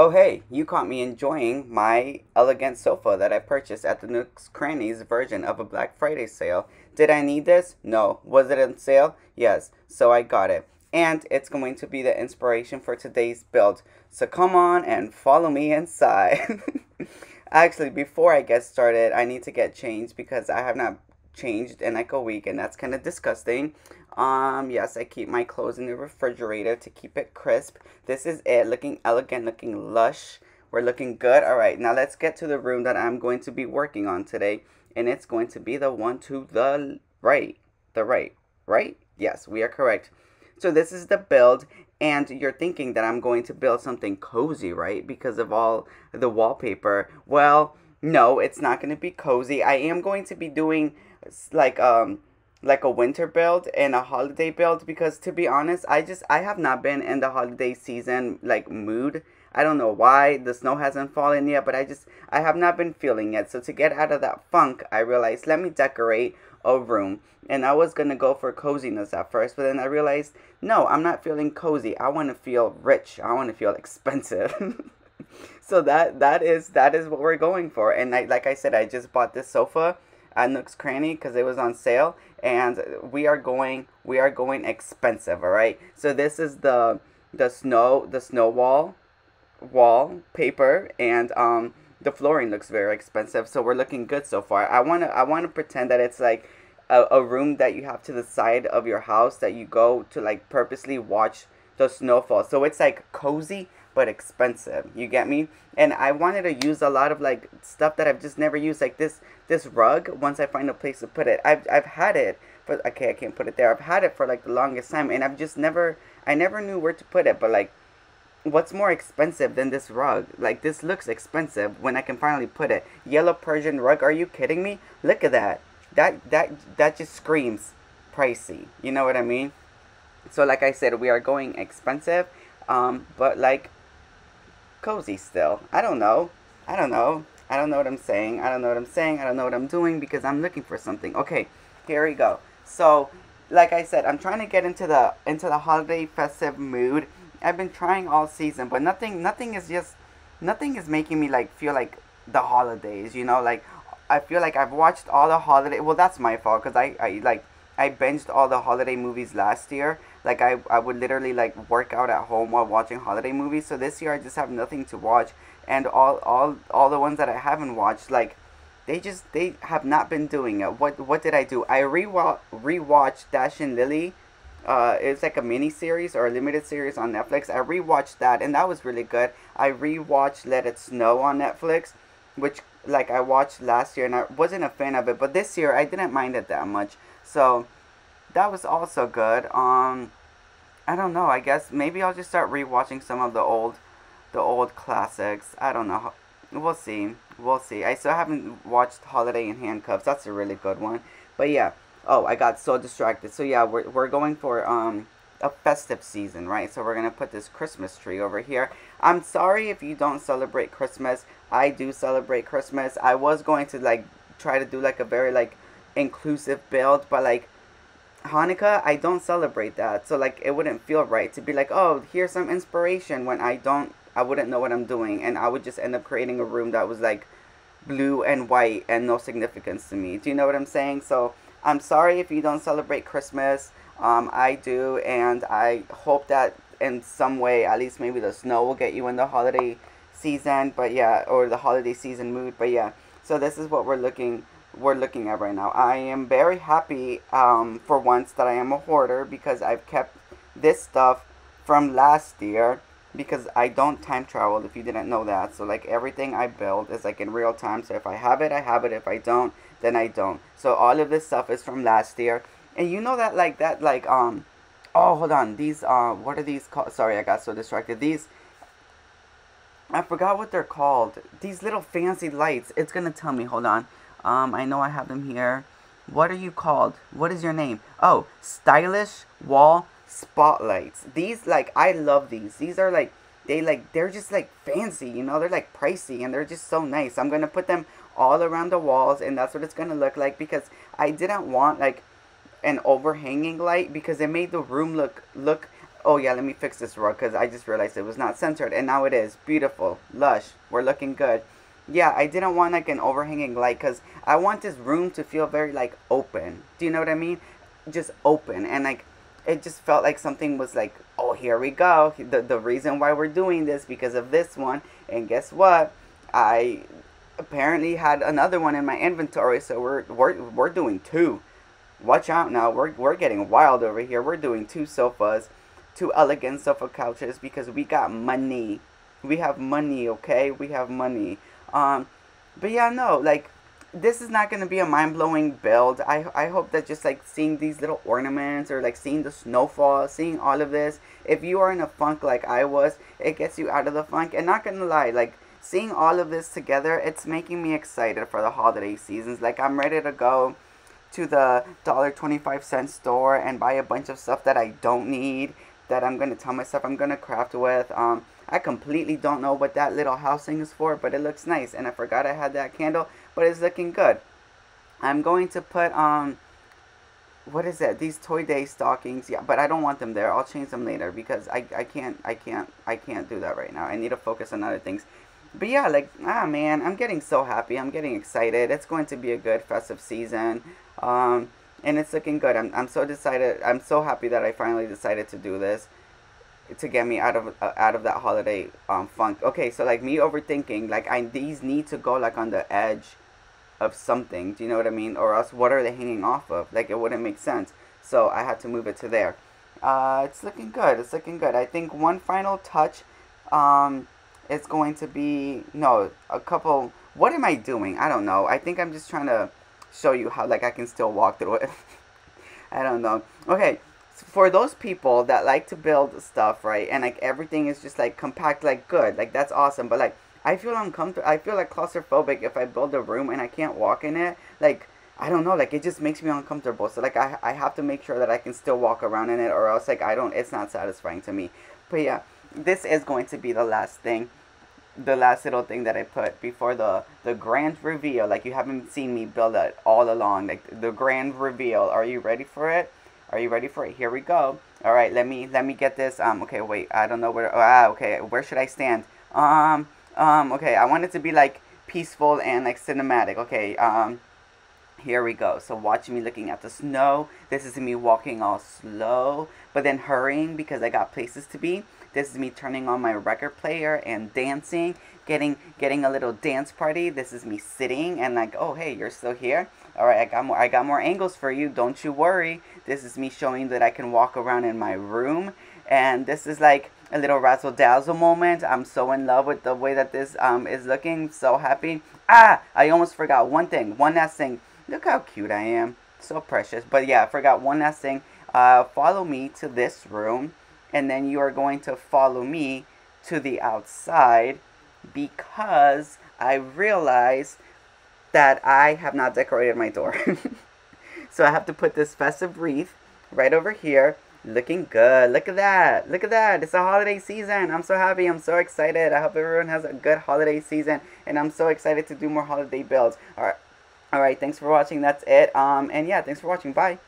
Oh hey, you caught me enjoying my elegant sofa that I purchased at the Nook's Cranny's version of a Black Friday sale. Did I need this? No. Was it on sale? Yes. So I got it. And it's going to be the inspiration for today's build. So come on and follow me inside. Actually, before I get started, I need to get changed because I have not changed in like a week and that's kind of disgusting. Yes, I keep my clothes in the refrigerator to keep it crisp. This is it, looking elegant, looking lush. We're looking good. All right, now let's get to the room that I'm going to be working on today, and it's going to be the one to the right. The right, right? Yes, we are correct. So this is the build, and you're thinking that I'm going to build something cozy, right? Because of all the wallpaper. Well, no, it's not going to be cozy. I am going to be doing like a winter build and a holiday build, because to be honest, I have not been in the holiday season like mood. I don't know why. The snow hasn't fallen yet, but I have not been feeling it. So to get out of that funk, I realized, let me decorate a room. And I was gonna go for coziness at first, but then I realized, no, I'm not feeling cozy. I want to feel rich. I want to feel expensive. So that is what we're going for. And like I said, I just bought this sofa at Nook's Cranny because it was on sale, and we are going expensive. All right, so this is the snow wallpaper, and the flooring looks very expensive, so we're looking good so far. I want to pretend that it's like a room that you have to the side of your house that you go to, like purposely watch the snowfall. So it's like cozy but expensive, you get me? And I wanted to use a lot of like stuff that I've just never used, like this rug. Once I find a place to put it, I've had it for, okay, I can't put it there. I've had it for like the longest time, and I've just never knew where to put it. But like, what's more expensive than this rug? Like, this looks expensive when I can finally put it. Yellow Persian rug, are you kidding me? Look at that. That just screams pricey, you know what I mean? So like I said, we are going expensive, but like cozy still. I don't know what I'm saying. I don't know what I'm doing, because I'm looking for something. Okay, here we go. So like I said, I'm trying to get into the holiday festive mood. I've been trying all season, but nothing is making me like feel like the holidays, you know? Like, I feel like I've watched all the holiday, well, that's my fault, because I binged all the holiday movies last year. Like, I would literally like work out at home while watching holiday movies. So this year I just have nothing to watch, and all the ones that I haven't watched, like they have not been doing it. What did I do? I rewatched Dash and Lily. It's like a mini series or a limited series on Netflix. I rewatched that, and that was really good. I rewatched Let It Snow on Netflix, which like I watched last year, and I wasn't a fan of it, but this year I didn't mind it that much. So that was also good. I don't know, I guess maybe I'll just start rewatching some of the old classics. I don't know. We'll see. I still haven't watched Holiday in Handcuffs. That's a really good one. But yeah. Oh, I got so distracted. So yeah, we're going for a festive season, right? So we're going to put this Christmas tree over here. I'm sorry if you don't celebrate Christmas. I do celebrate Christmas. I was going to like try to do like a very like inclusive build, but like Hanukkah, I don't celebrate that. So like, it wouldn't feel right to be like, oh, here's some inspiration, when I wouldn't know what I'm doing, and I would just end up creating a room that was like blue and white and no significance to me. Do you know what I'm saying? So I'm sorry if you don't celebrate Christmas. I do, and I hope that in some way, at least maybe the snow will get you in the holiday season, but yeah, or the holiday season mood, but yeah. So this is what we're looking at right now. I am very happy for once that I am a hoarder, because I've kept this stuff from last year, because I don't time travel, if you didn't know that. So like, everything I build is like in real time. So if I have it, I have it. If I don't, then I don't. So all of this stuff is from last year, and you know that oh, hold on, these what are these called? Sorry, I got so distracted. These, I forgot what they're called, these little fancy lights. It's gonna tell me, hold on. I know I have them here. What are you called? What is your name? Oh, Stylish Wall Spotlights. These, like, I love these. These are like, they're just like fancy, you know, they're like pricey, and they're just so nice. I'm gonna put them all around the walls, and that's what it's gonna look like, because I didn't want like an overhanging light, because it made the room look Oh yeah, let me fix this rug because I just realized it was not centered, and now it is. Beautiful, lush, we're looking good. Yeah, I didn't want like an overhanging light because I want this room to feel very like open. Do you know what I mean? Just open, and like it just felt like something was like, oh, here we go. The reason why we're doing this because of this one. And guess what? I apparently had another one in my inventory, so we're doing two. Watch out now. We're getting wild over here. We're doing two sofas, two elegant sofa couches because we got money. We have money, okay? We have money. But yeah, no, like this is not going to be a mind-blowing build. I hope that just like seeing these little ornaments or like seeing the snowfall, seeing all of this, if you are in a funk like I was, it gets you out of the funk. And not going to lie, like seeing all of this together, it's making me excited for the holiday seasons. Like I'm ready to go to the $1.25 store and buy a bunch of stuff that I don't need, that I'm going to tell myself I'm going to craft with. I completely don't know what that little housing is for, but it looks nice. And I forgot I had that candle, but it's looking good. I'm going to put, what is that? These Toy Day stockings. Yeah, but I don't want them there. I'll change them later because I can't do that right now. I need to focus on other things. But yeah, like, man, I'm getting so happy. I'm getting excited. It's going to be a good festive season. And it's looking good. I'm so decided. I'm so happy that I finally decided to do this to get me out of that holiday funk. Okay, so like me overthinking, like these need to go like on the edge of something. Do you know what I mean? Or else what are they hanging off of? Like it wouldn't make sense. So I had to move it to there. It's looking good. It's looking good. I think one final touch is going to be, no, a couple. What am I doing? I don't know. I think I'm just trying to show you how like I can still walk through it. I don't know. Okay, so for those people that like to build stuff, right, and like everything is just like compact, like good, like that's awesome. But like I feel uncomfortable. I feel like claustrophobic if I build a room and I can't walk in it. Like I don't know, like it just makes me uncomfortable. So like I have to make sure that I can still walk around in it, or else like I don't, it's not satisfying to me. But yeah, this is going to be the last thing, the last little thing that I put before the grand reveal. Like you haven't seen me build it all along, like the grand reveal. Are you ready for it? Are you ready for it? Here we go. All right, let me get this. Okay, wait, I don't know where. Okay, where should I stand? Okay, I want it to be like peaceful and like cinematic. Okay, here we go. So watch me looking at the snow. This is me walking all slow, but then hurrying because I got places to be. This is me turning on my record player and dancing, getting a little dance party. This is me sitting and like, oh, hey, you're still here. All right, I got more angles for you. Don't you worry. This is me showing that I can walk around in my room. And this is like a little razzle dazzle moment. I'm so in love with the way that this is looking. So happy. I almost forgot one thing. One last thing. Look how cute I am. So precious. But yeah, I forgot one last thing. Follow me to this room. And then you are going to follow me to the outside because I realize that I have not decorated my door. So I have to put this festive wreath right over here. Looking good. Look at that. Look at that. It's a holiday season. I'm so happy. I'm so excited. I hope everyone has a good holiday season. And I'm so excited to do more holiday builds. All right. Thanks for watching. That's it. And yeah, thanks for watching. Bye.